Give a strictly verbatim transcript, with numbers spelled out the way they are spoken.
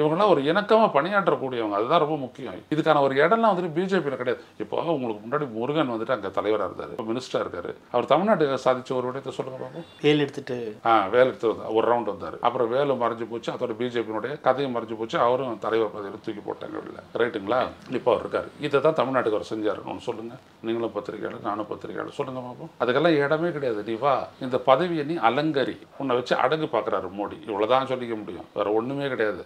இவங்கனா ஒரு இணக்கமா பணியாற்ற கூடியவங்க அதுதான் ரொம்ப முக்கியம். இதுக்கான ஒரு இடம்லாம் வந்து பிஜேபில கிடையாது. இப்போ உங்களுக்கு முன்னாடி முருகன் வந்துட்டு அங்க தலைவரா இருந்தாரு. இப்போ மினிஸ்டரா இருக்காரு. அவர் தமிழ்நாட்டுல சாதிச்ச ஒரு விஷயத்தை சொல்லுங்க பாப்போம். வேல் எடுத்துட்டு ஆ வேல் எடுத்துட்டு ஒரு ரவுண்ட் வந்தாரு. அப்புறம் வேல் மறைஞ்சு போச்சு. அதோட பிஜேபியோட கதையும் மறைஞ்சு போச்சு. அவரும் தலைவர் பதவியில தூக்கி போட்டாங்க இல்ல. ரைட்டுங்களா? இப்போ அவர் இருக்காரு. இத தான் தமிழ்நாட்டுக்கு அவர் செஞ்சாருன்னு சொல்லுங்க. நீங்களும் பத்திரிக்கையாளர் நானும் பத்திரிக்கையாளர் சொல்லுங்க பாப்போம். அதுக்கெல்லாம் இடமே கிடையாது. நீவா இந்த பதவியை நீ அலங்கரி உன்னை வச்சு அடங்கு பாக்குறாரு மோடி. இவ்வளவுதான் சொல்லிக்க முடியும். வேற ஒண்ணுமே கிடையாது.